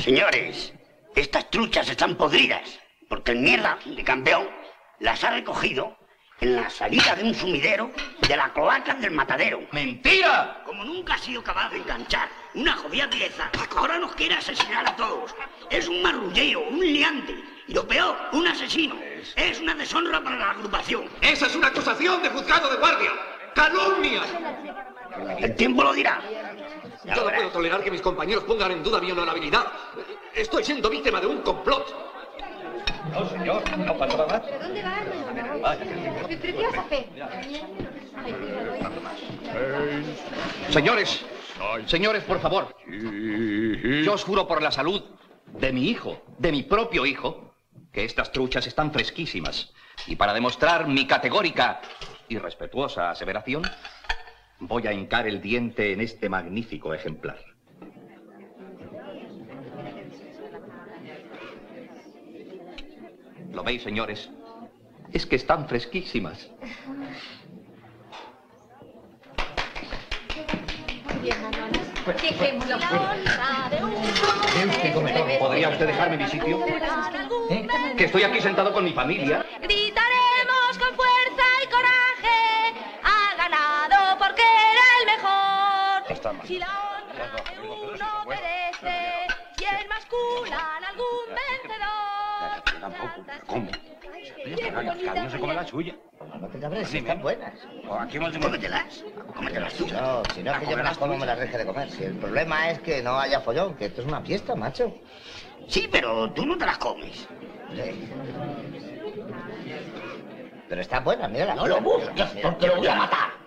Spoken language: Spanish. Señores, estas truchas están podridas, porque el mierda de campeón las ha recogido en la salida de un sumidero de la cloaca del matadero. ¡Mentira! Como nunca ha sido capaz de enganchar una jodida pieza, ahora nos quiere asesinar a todos. Es un marrullero, un liante y lo peor, un asesino. Es una deshonra para la agrupación. Esa es una acusación de juzgado de guardia. ¡Calumnia! El tiempo lo dirá. Yo no puedo tolerar que mis compañeros pongan en duda mi honorabilidad. Estoy siendo víctima de un complot. No, señor, no pasaba más. ¿Pero dónde va, Arno? Vaya, que Señores, por favor. Yo os juro por la salud de mi hijo, de mi propio hijo, que estas truchas están fresquísimas. Y para demostrar mi categórica y respetuosa aseveración, voy a hincar el diente en este magnífico ejemplar. ¿Lo veis, señores? Es que están fresquísimas. Muy bien, ¿podría usted dejarme mi sitio? Que estoy aquí sentado con mi familia. Gritaremos con fuerza y coraje. Ha ganado porque era el mejor. Si la honra de uno perece, y el masculan algún vencedor. Tampoco, ¿cómo? Cada uno se come la suya. No te cabres, si están buenas. Cómetelas, cómetelas tú. No, si no es que yo me las como, me las deje de comer. Si el problema es que no haya follón, que esto es una fiesta, macho. Sí, pero tú no te las comes. Sí. Pero están buenas, mírala. No lo busques, porque lo voy a matar.